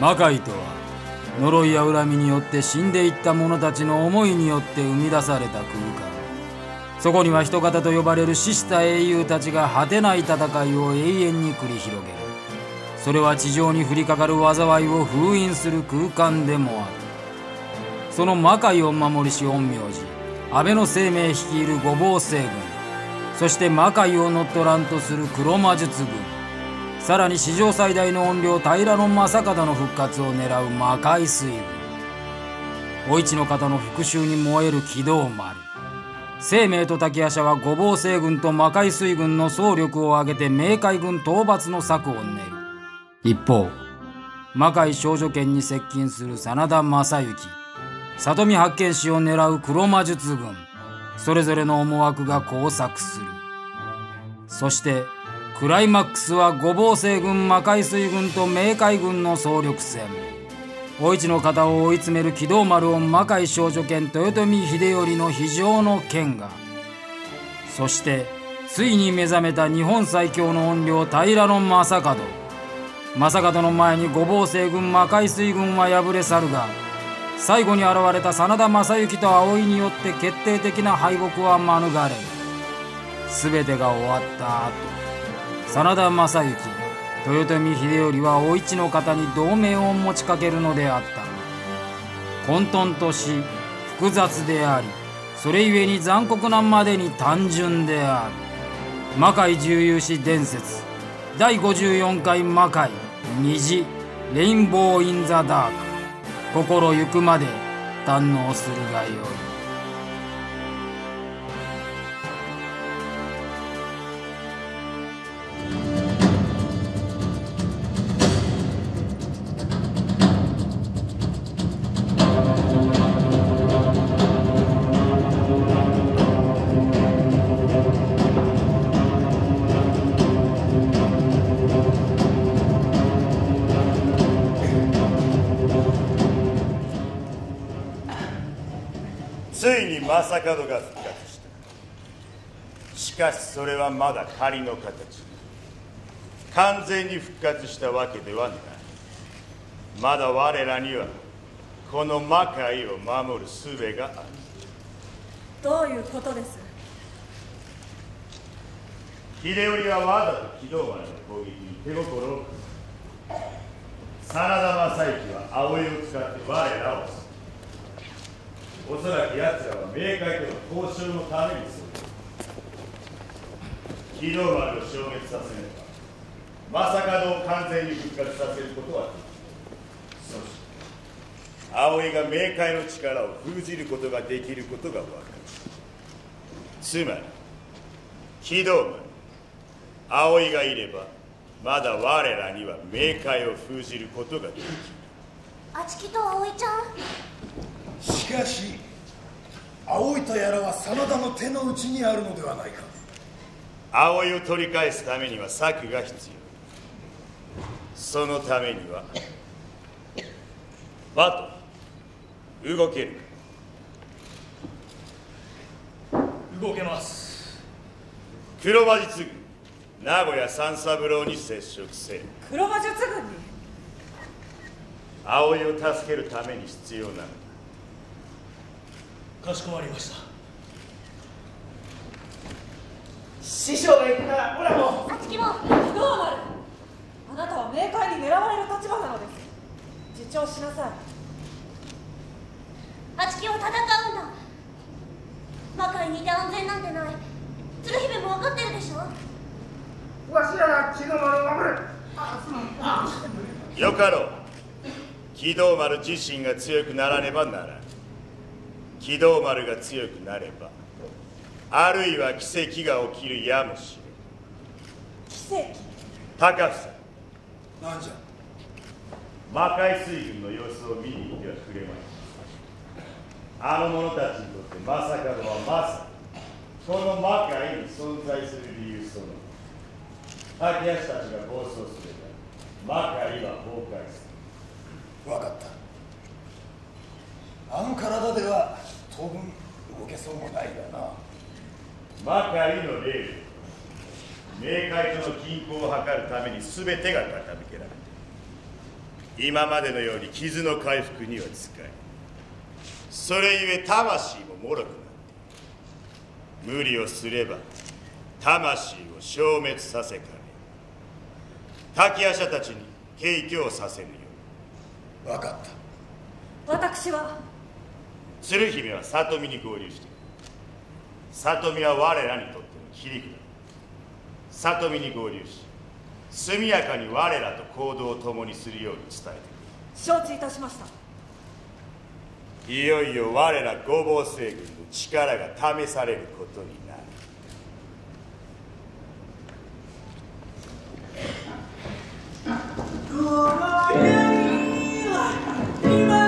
魔界とは呪いや恨みによって死んでいった者たちの思いによって生み出された空間。そこには人型と呼ばれる死した英雄たちが果てない戦いを永遠に繰り広げる。それは地上に降りかかる災いを封印する空間でもある。その魔界を守りし陰陽師安倍の生命率いる五芒星軍、そして魔界を乗っ取らんとする黒魔術軍、さらに史上最大の怨霊平将門の復活を狙う魔界水軍、お市の方の復讐に燃える鬼道丸。生命と滝夜叉は五芒星軍と魔界水軍の総力を挙げて冥界軍討伐の策を練る。一方、魔界少女剣に接近する真田昌幸、里見八犬士を狙う黒魔術軍、それぞれの思惑が交錯する。そしてクライマックスは五芒星軍、魔界水軍と冥界軍の総力戦。お市の方を追い詰める鬼道丸を魔界少女剣豊臣秀頼の非常の剣が、そしてついに目覚めた日本最強の怨霊平将門。将門の前に五芒星軍、魔界水軍は敗れ去るが、最後に現れた真田昌幸と葵によって決定的な敗北は免れる。全てが終わった後、真田昌幸、豊臣秀頼はお市の方に同盟を持ちかけるのであった。混沌とし複雑であり、それゆえに残酷なまでに単純である。魔界重勇士伝説第54回魔界虹レインボー・イン・ザ・ダーク、心ゆくまで堪能するがよい。将門が復活した。しかしそれはまだ仮の形。完全に復活したわけではない。まだ我らにはこの魔界を守る術がある。どういうことです？秀頼はわざと鬼道丸の攻撃に手心を貸す。真田昌幸は葵を使って我らを襲う。おそらく奴らは冥界との交渉のためにそういう鬼道丸を消滅させれば将門を完全に復活させることはできる。そして葵が冥界の力を封じることができることが分かる。つまり鬼道丸、葵がいればまだ我らには冥界を封じることができる。あちきと葵ちゃん。しかし葵とやらは真田の手の内にあるのではないか。葵を取り返すためには策が必要。そのためにはバト動けるか。動けます。黒魔術軍名古屋三三郎に接触せよ。黒魔術軍に？葵を助けるために必要なのだ。かしこまりました。師匠が言ったらオラもあつきも鬼道丸、あなたは冥界に狙われる立場なのです。自重しなさい。あつきを戦うんだ。魔界にいて安全なんてない。鶴姫も分かってるでしょ。わしらが鬼道丸を守る。よかろう。鬼道丸自身が強くならねばならない。鬼道丸が強くなれば、あるいは奇跡が起きるやもしれん。奇跡？高房。何じゃ。魔界水軍の様子を見に行ってはくれまい。あの者たちにとって将門はまさにこの魔界に存在する理由そのもの。滝夜叉たちが暴走すれば魔界は崩壊する。分かった。あの体では当分動けそうもないがな。魔界の霊力、冥界との均衡を図るために全てが傾けられている。今までのように傷の回復には使え、それゆえ魂も脆くなっている。無理をすれば魂を消滅させかね、滝夜叉たちに警戒をさせぬよう。分かった。私は鶴姫は里見に合流している。里見は我らにとっての切り札。里見に合流し、速やかに我らと行動を共にするように伝えてくれ。承知いたしました。いよいよ我ら五芒星軍の力が試されることになる。この世には今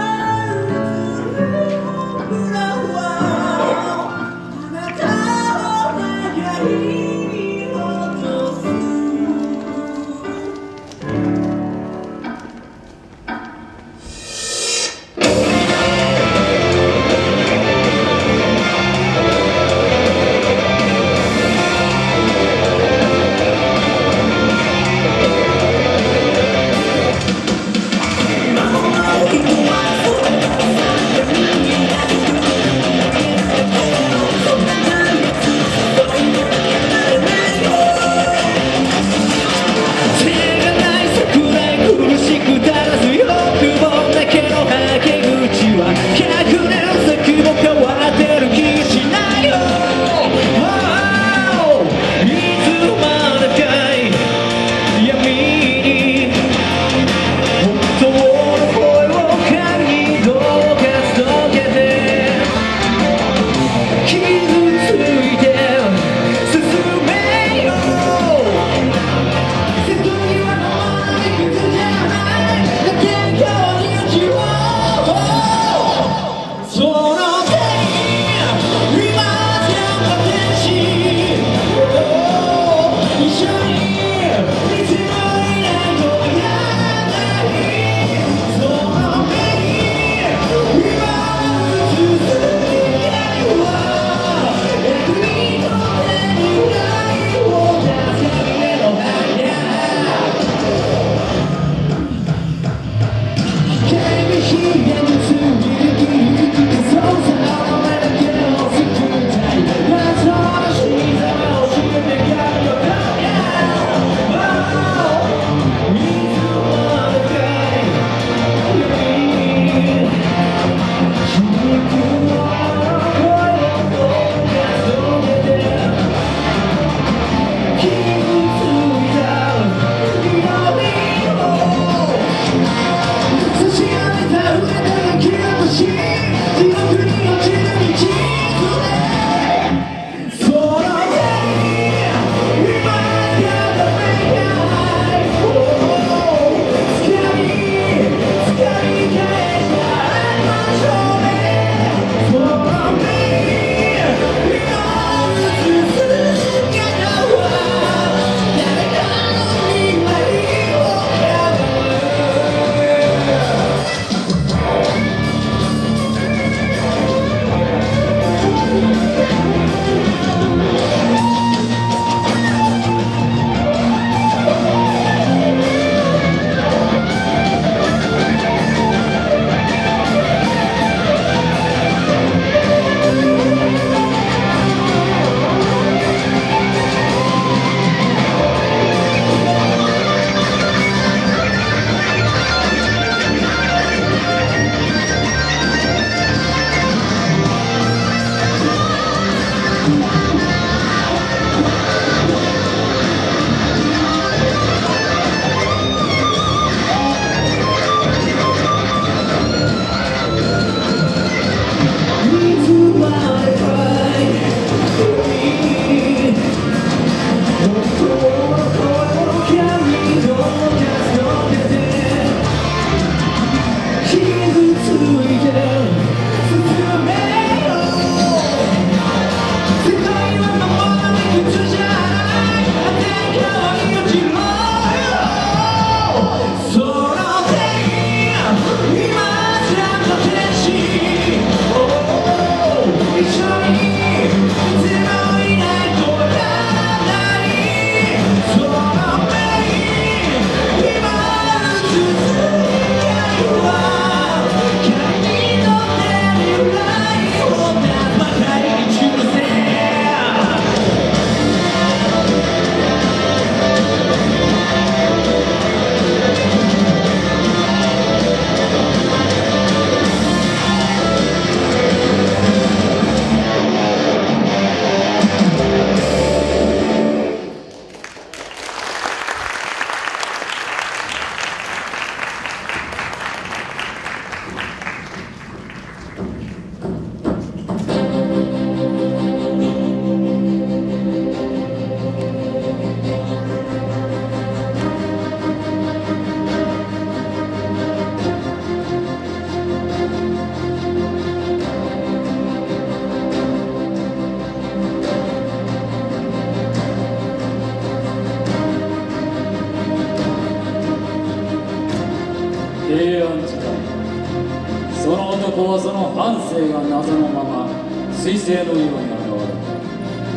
万世が謎のまま彗星のように現れた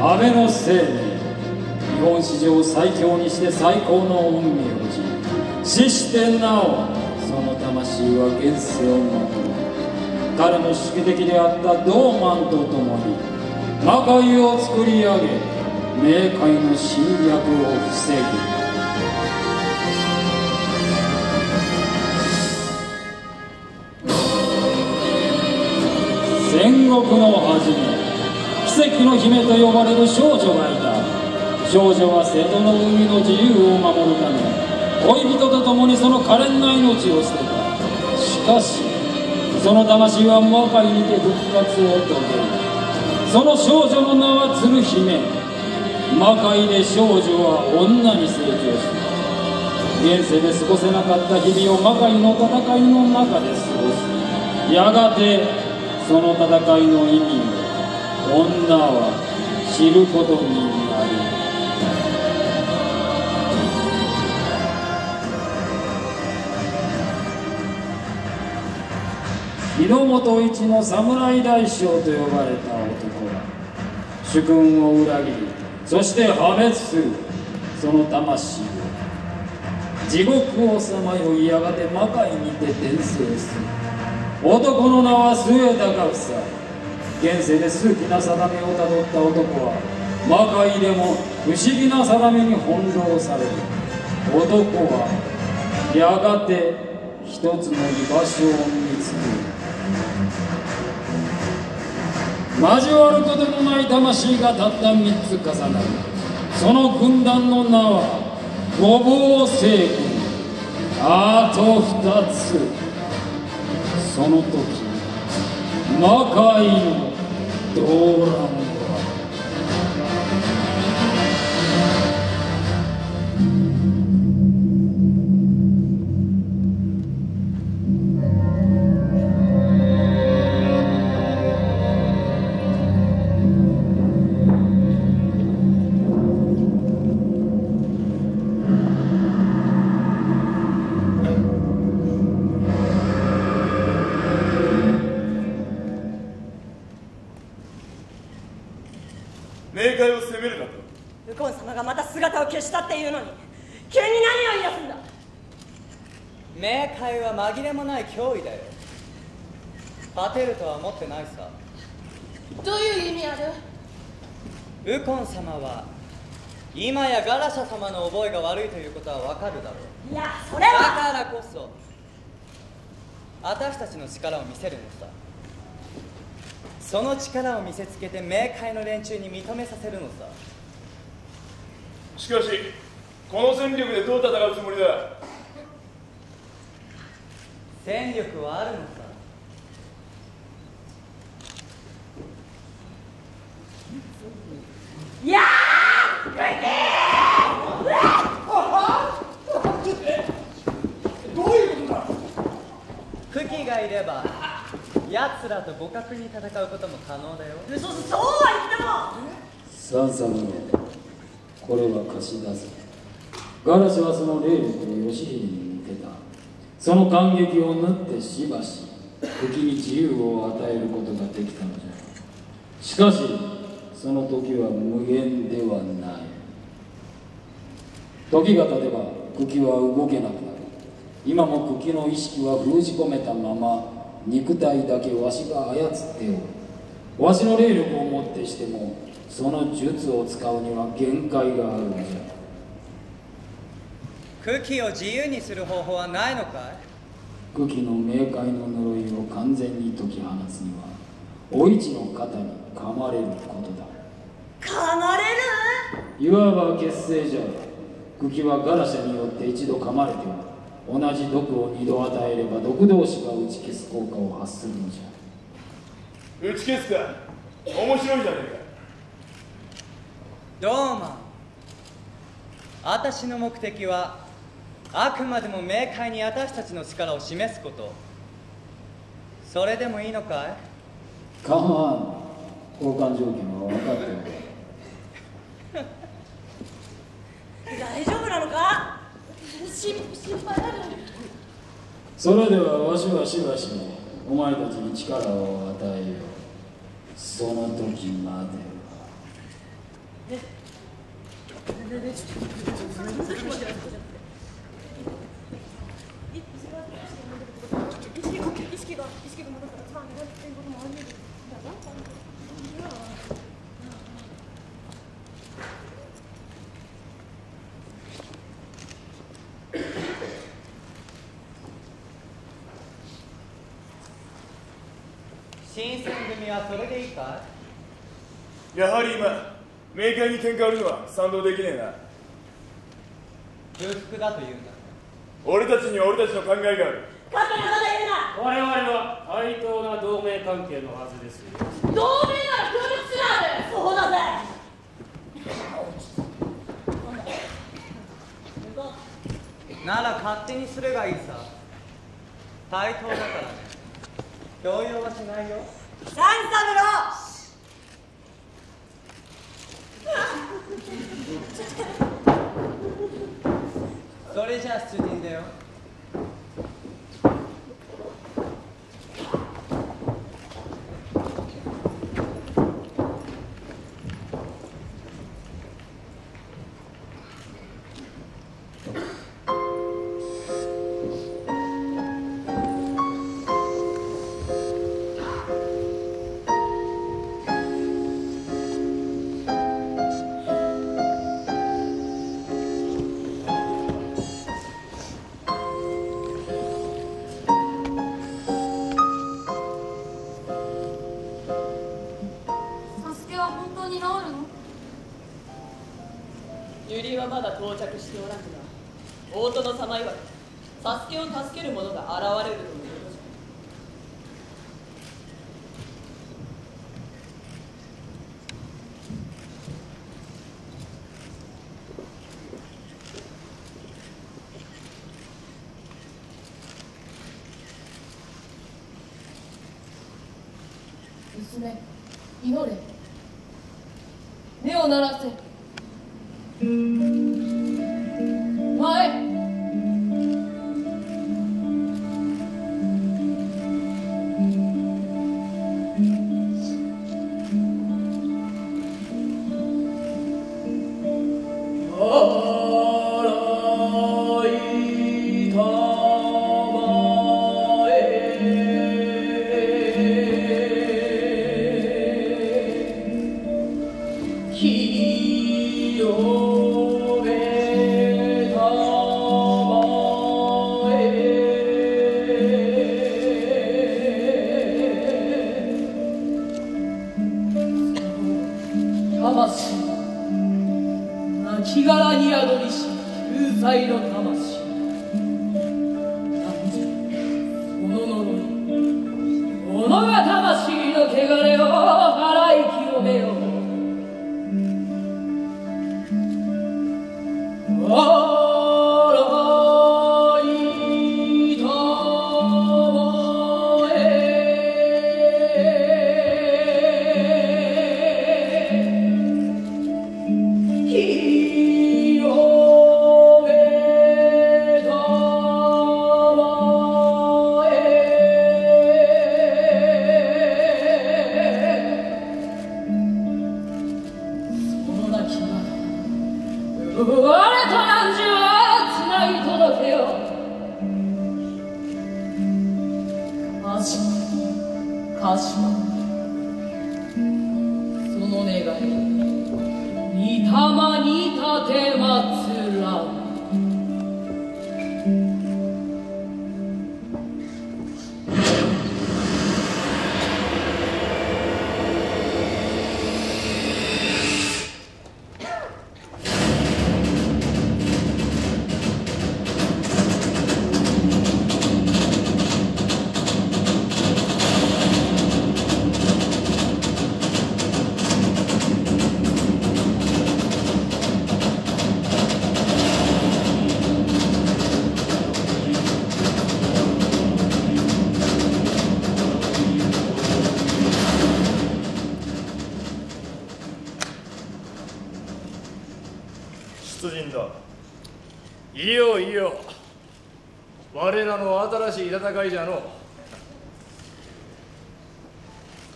安倍の生命、日本史上最強にして最高の恩義を死してなおその魂は現世を守る。彼の宿敵であったドーマンと共に魔界を作り上げ冥界の侵略を防ぐ。戦国の初め、奇跡の姫と呼ばれる少女がいた。少女は瀬戸の海の自由を守るため恋人と共にその可憐な命を捨てた。しかしその魂は魔界にて復活を遂げる。その少女の名は鶴姫。魔界で少女は女に成長した。現世で過ごせなかった日々を魔界の戦いの中で過ごす。やがてその戦いの意味を女は知ることになる。日の本一の侍大将と呼ばれた男が主君を裏切り、そして破滅する。その魂を地獄をさまよい、やがて魔界にて転生する。男の名は末高房。現世で数奇な定めをたどった男は魔界でも不思議な定めに翻弄される。男はやがて一つの居場所を見つける。交わることのない魂がたった3つ重なる。その軍団の名は五芒星群。あと2つ。その時魔界の動乱したっていうのに急に何を言い出すんだ。冥界は紛れもない脅威だよ。勝てるとは思ってないさ。どういう意味ある？ウコン様は今やガラシャ様の覚えが悪いということはわかるだろう。いやそれはだからこそ私たちの力を見せるのさ。その力を見せつけて冥界の連中に認めさせるのさ。しかし、この戦力でどう戦うつもりだ。戦力はあるのさ。いやー、どういうことだ。クキがいれば、奴らと互角に戦うことも可能だよ。そうは言っても。さあこれは貸し出す。ガラシはその霊力を義姫に向けた。その感激を縫ってしばし敵に自由を与えることができたのじゃ。しかしその時は無限ではない。時が経てば茎は動けなくなる。今も茎の意識は封じ込めたまま肉体だけわしが操っておる。わしの霊力をもってしてもその術を使うには限界があるのじゃ。茎を自由にする方法はないのかい。茎の冥界の呪いを完全に解き放つにはお市の肩に噛まれることだ。噛まれる。いわば結成じゃ。茎はガラシャによって一度噛まれても同じ毒を二度与えれば毒同士が打ち消す効果を発するのじゃ。打ち消すか。面白いじゃねえか。ドーマン、私の目的はあくまでも冥界に私たちの力を示すこと。それでもいいのかい。かまん、交換条件は分かっておる。大丈夫なのか。心配だよ。それではわしはしばしのお前たちに力を与えよう。その時までは。新選組はそれでいいかい？やはり今、明快に喧嘩売るのは賛同できねえな。不服だと言うんだ。俺たちには俺たちの考えがある。勝手なこと言うな。我々は対等な同盟関係のはずですよ。同盟なら風物すらある。そうだぜ。なら勝手にすればいいさ。対等だからね。強要はしないよ。三三郎。それじゃあ出陣だよ。まだ到着しておらぬが、大殿様曰く、サスケを助ける者が現れるとのことじゃ。娘、祈れ。目を鳴らせ。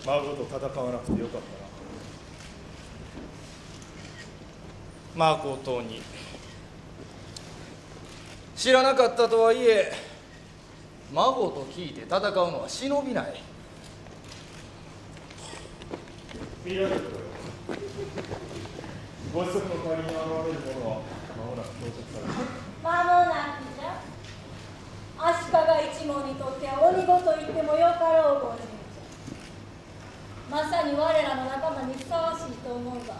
孫と戦わなくてよかったな。マークを党に知らなかったとはいえ、孫と聞いて戦うのは忍びない。見られるご子息の仮に現れる者は間もなく到着される。間もなくじゃ。足利一門にとっては鬼子と言ってもよかろうごじんじゃ。まさに我らの仲間にふさわしいと思うが、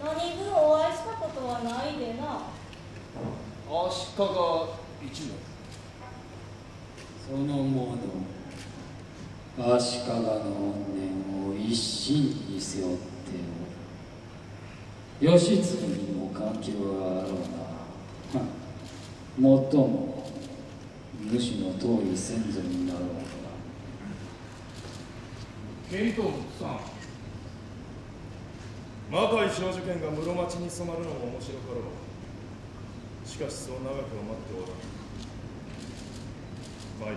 何分お会いしたことはないでな。足利一門、その者足利の怨念を一身に背負っておる。義経にも関係はあろうな。もっとも主の遠い先祖になろうか。遣唐使さん、魔界少女剣が室町に染まるのも面白かろう。しかしそう長くは待っておらぬ。参る。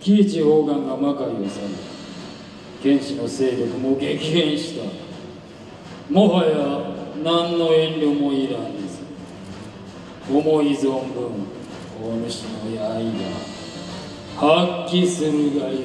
喜一黄岩が魔界を去り、剣士の勢力も激減した。もはや何の遠慮もいらんです。思い存分お主の刃が発揮するがよい。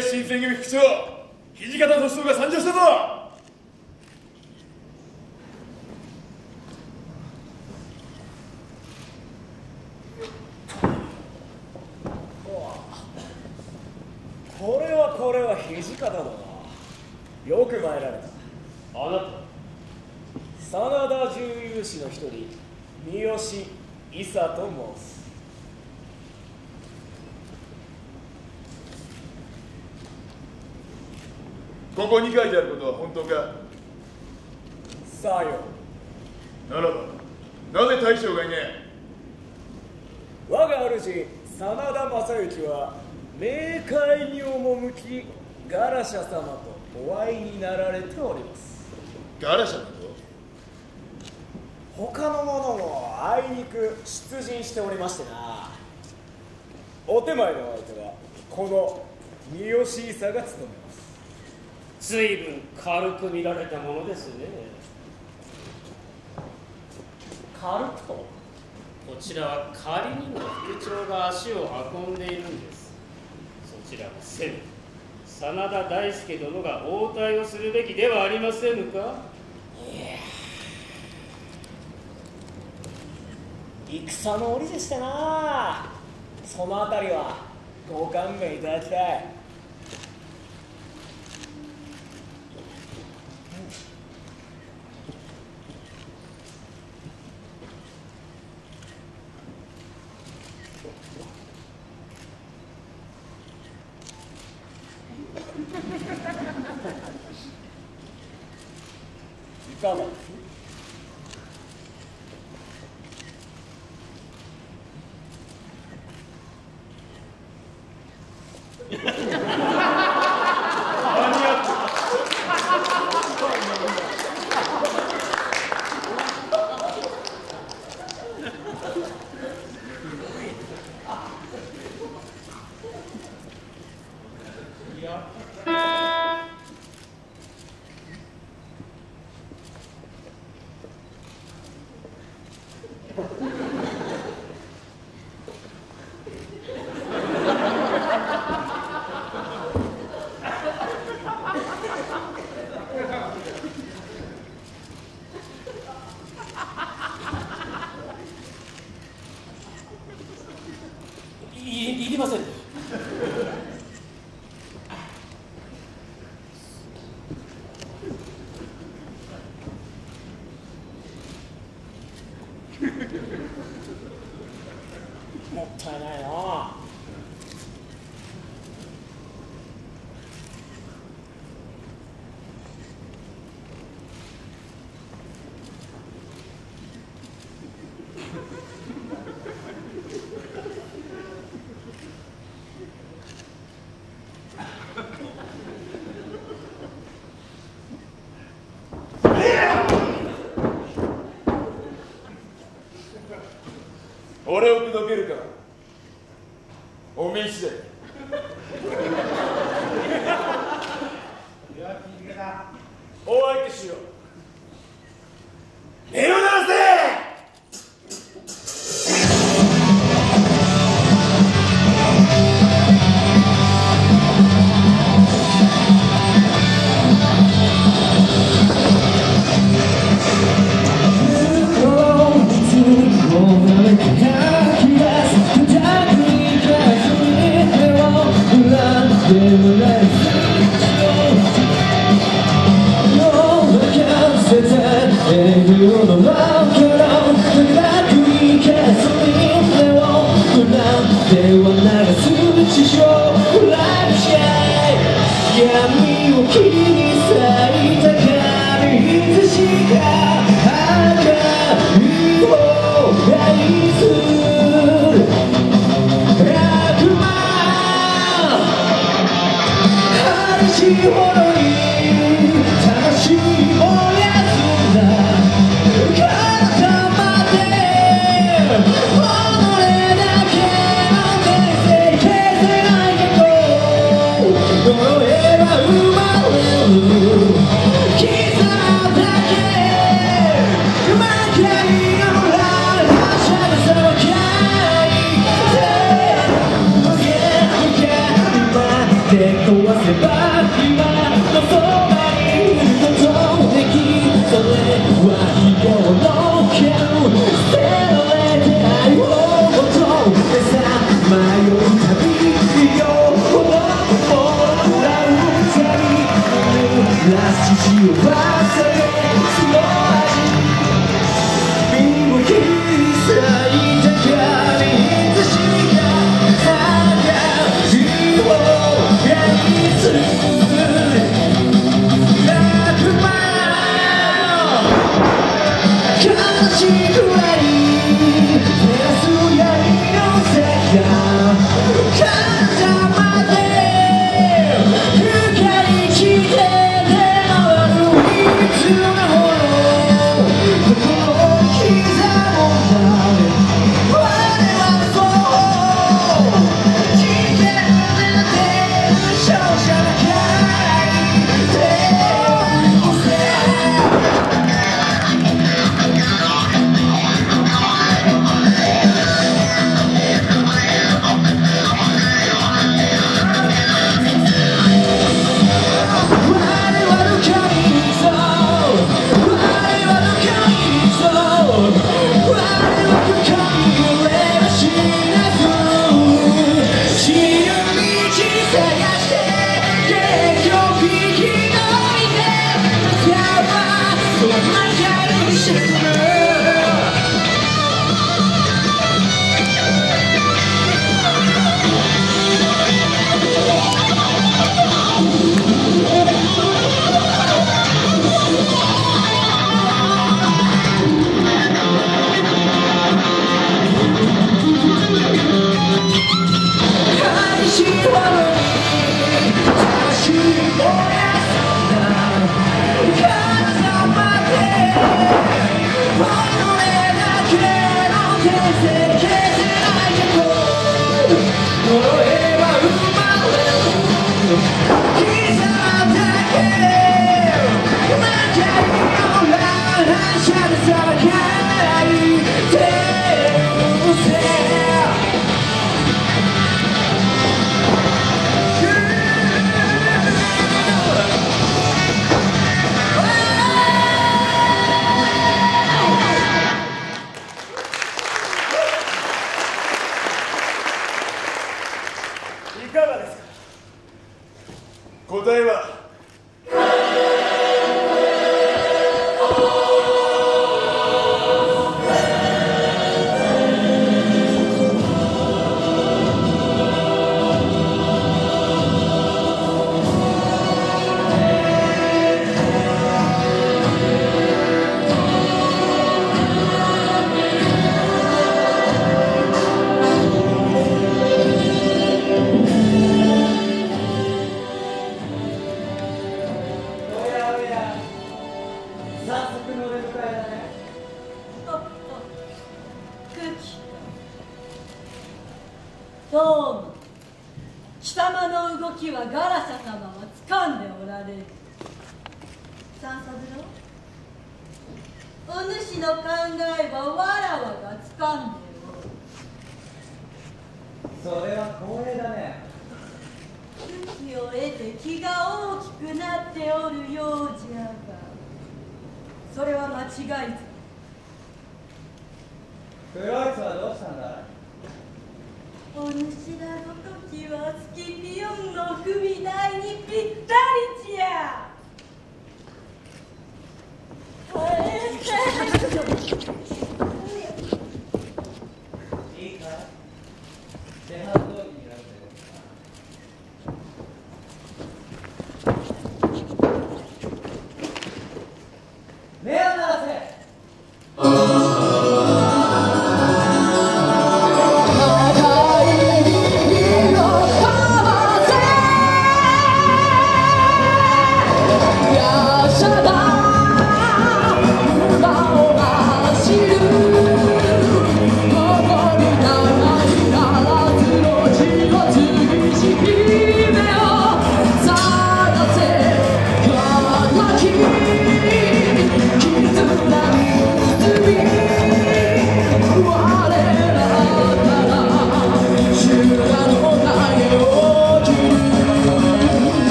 新選組副長、土方歳三が参上したぞ。これは土方だな。よく参られた。あなた真田重勇士の一人、三好伊佐と申す。ここに書いてあることは本当か。さあよ。ならば、なぜ大将がいねえ。我が主、真田昌幸は、冥界に赴き、ガラシャ様とお会いになられております。ガラシャのこと？他の者もあいにく出陣しておりましてな。お手前の相手は、この三好伊佐が務めます。ずいぶん軽く見られたものですね。軽くと？こちらは仮にも副長が足を運んでいるんです。そちらはせめ真田大輔殿が応対をするべきではありませんか。いや戦の折でしたな。そのあたりはご勘弁いただきたい。いかがです？もったいないな。俺を口説けるからおめえ次第。お相手しよう。目を鳴らせ。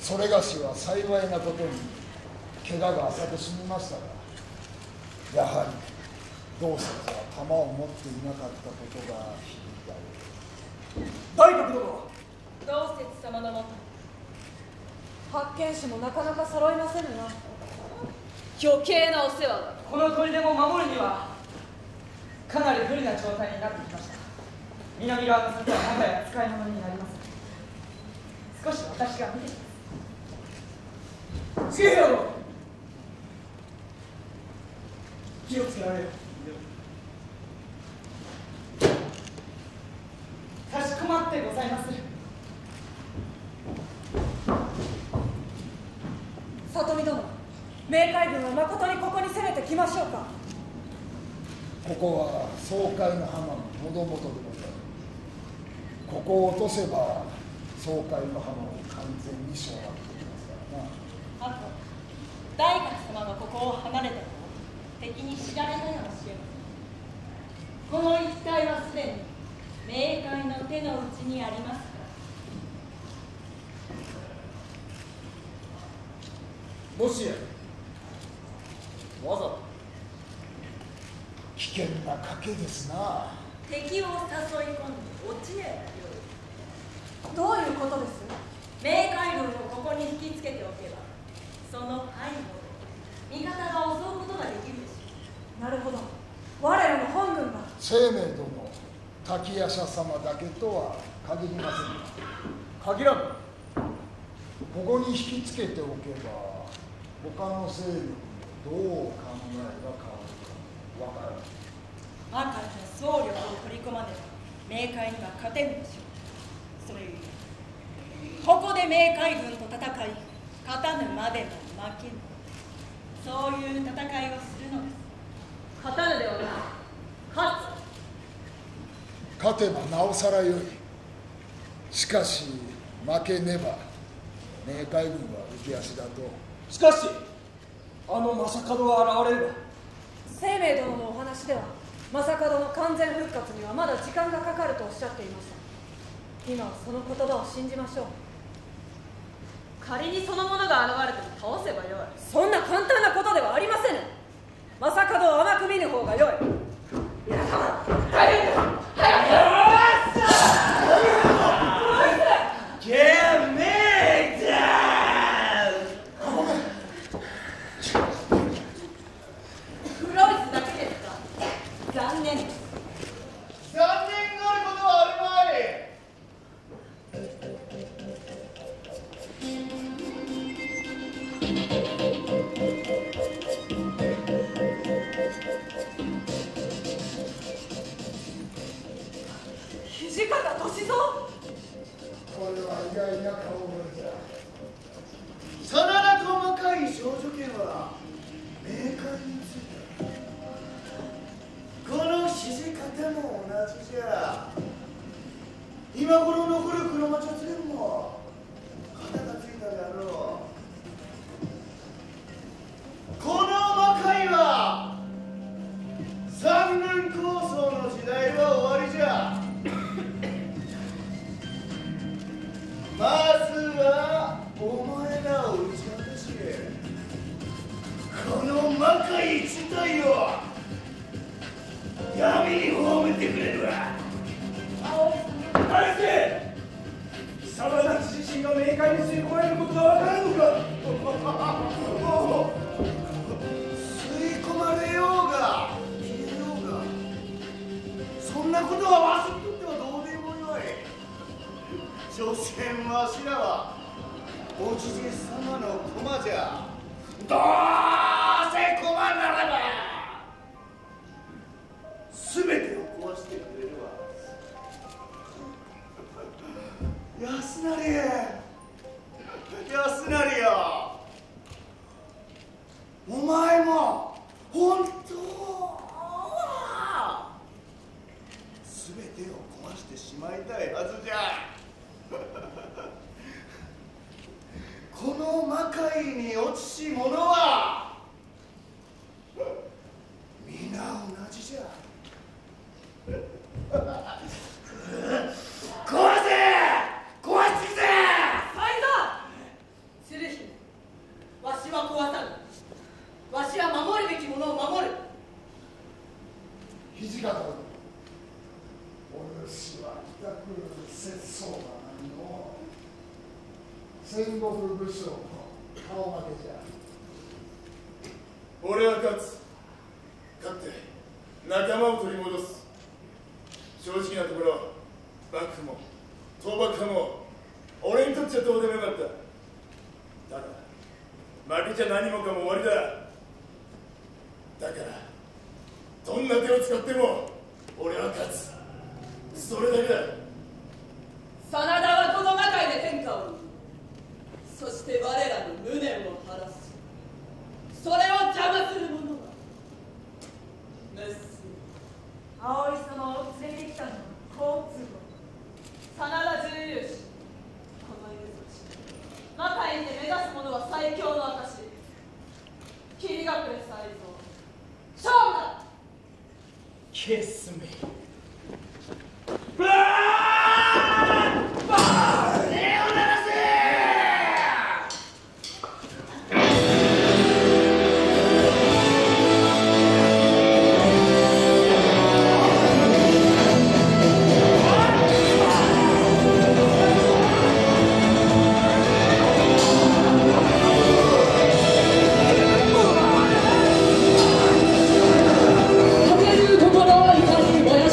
それがしは幸いなことに怪我が浅く済みましたが、やはり同説は弾を持っていなかったことが響いた。大黒殿は同説様のもと発見者もなかなか揃いませぬな。余計なお世話だ。この砦も守るにはかなり不利な状態になってきました。南側の先はまだ扱い物になります。少し私が見てきます。重兵殿、気をつけられよ。かしこまってございまする。里見殿、冥界軍はまことにここに攻めてきましょうか。ここは爽快の浜ののど元でございます。ここを落とせば爽快の浜を完全に掌握できますからな。あと大覚様がここを離れたのも敵に知られないかもしれません。この一帯はすでに冥界の手の内にありますから。もしやわざと危険な賭けですな。敵を誘い込んで落ちねえよ。どういうことです。冥界軍をここに引きつけておけばその背後で味方が襲うことができるでしょう。なるほど、我らの本軍が。生命殿、滝夜叉様だけとは限りません。限らぬ。ここに引きつけておけば他の勢力どう考えが変わるわからない。赤の総力を取り込まねば冥界には勝てぬでしょう。それゆえここで冥界軍と戦い勝たぬまでも負けぬ、そういう戦いをするのです。勝たぬではない、勝つ。勝てばなおさらよい。しかし負けねば冥界軍は浮き足だと。しかしあの将門が現れれば。生命殿のお話では将門の完全復活にはまだ時間がかかるとおっしゃっていました。今はその言葉を信じましょう。仮にそのものが現れても倒せばよい。そんな簡単なことではありませぬ。将門を甘く見ぬ方がよい。皆様大変です。早くよっしゃ壊せ！壊してきて！戦国武将の顔負けじゃ。俺は勝つ。勝って仲間を取り戻す。正直なところ、幕府も倒幕派も俺にとっちゃどうでもよかった。だが負けじゃ何もかも終わりだ。だからどんな手を使っても俺は勝つ。それだけだ。真田はこの中で天下を生き、そして我らの無念を晴らし、それを邪魔する者は滅す。葵様を連れてきたのは好都合、真田重勇士。この勇士、魔界にて目指す者は最強の証。霧隠れ才蔵、勝負だ。Kiss me。バーンバーン、レオナラス。溶ける心は光。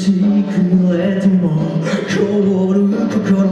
しくれても凍る心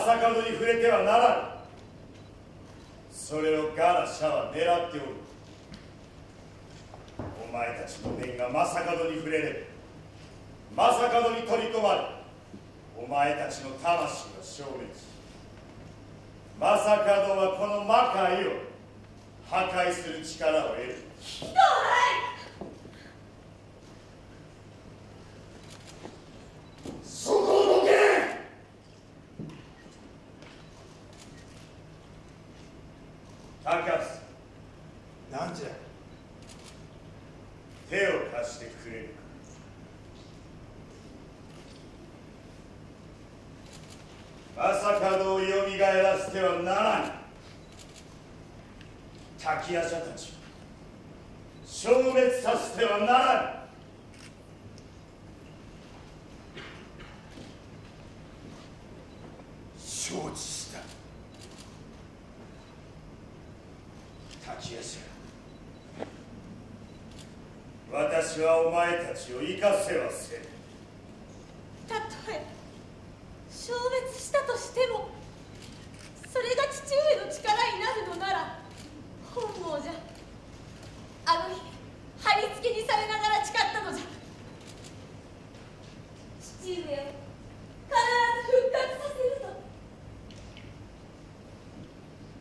私はお前たちを生かせはせぬ。たとえ消滅したとしてもそれが父上の力になるのなら本望じゃ。あの日貼り付けにされながら誓ったのじゃ。父上を必ず復活させ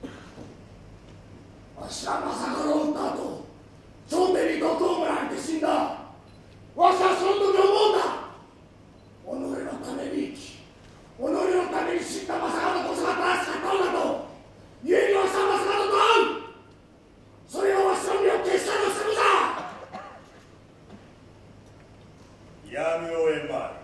ると。わしはまさかの女とそんでに毒をもらって死んだ。わしはそん時思うた。己のために生き、己のために死んだまさかのこそが正しかったのだと。故にわしはまさかのと会う。それをわしの身を決したとするのだ。やむを得まい。